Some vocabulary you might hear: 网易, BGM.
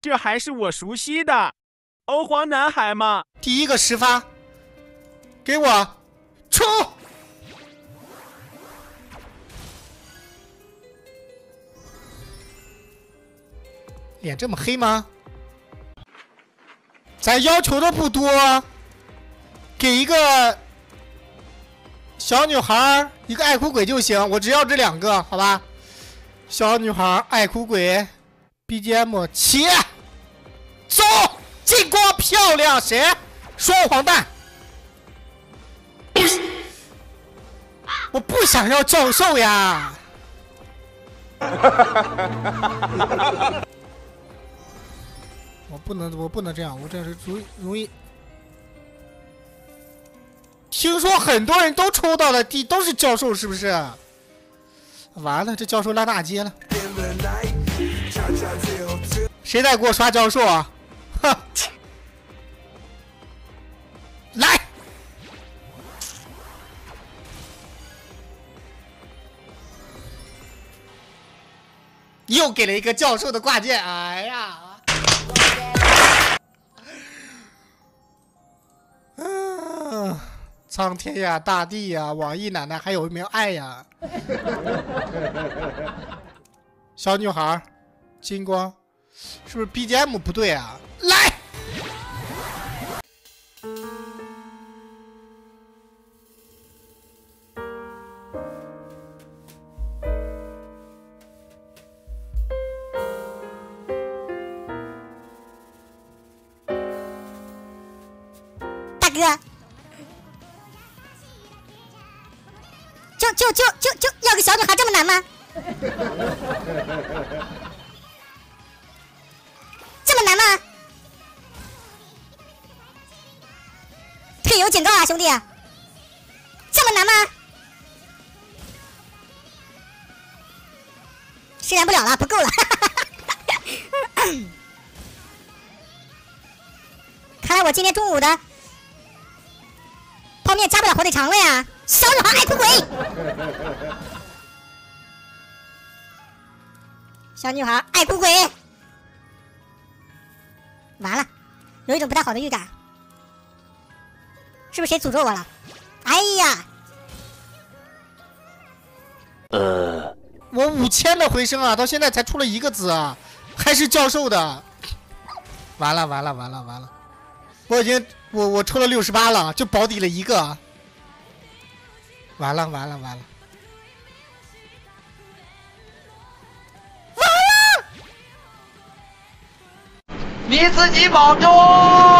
这还是我熟悉的欧皇男孩吗？第一个十发，给我冲！脸这么黑吗？咱要求的不多，给一个小女孩一个爱哭鬼就行，我只要这两个，好吧？小女孩爱哭鬼 ，BGM 起，走，进攻漂亮，谁？双黄蛋！我不想要教授呀！我不能这样，我这是容易。听说很多人都抽到了地都是教授，是不是？完了，这教授拉大街了。谁再给我刷教授啊？哼！来，又给了一个教授的挂件，哎呀！ 苍天呀，大地呀，网易奶奶还有一名爱呀！小女孩，金光，是不是 BGM 不对啊？来，大哥。 就要个小女孩这么难吗？这么难吗？队友警告啊，兄弟！这么难吗？伸展不了了，不够了。看来我今天中午的泡面加不了火腿肠了呀！小女孩爱哭鬼。 小女孩爱哭鬼，完了，有一种不太好的预感，是不是谁诅咒我了？哎呀，我5000的回声啊，到现在才出了一个字啊，还是教授的，完了完了完了完了，我抽了68了，就保底了一个，完了完了完了。 你自己保重。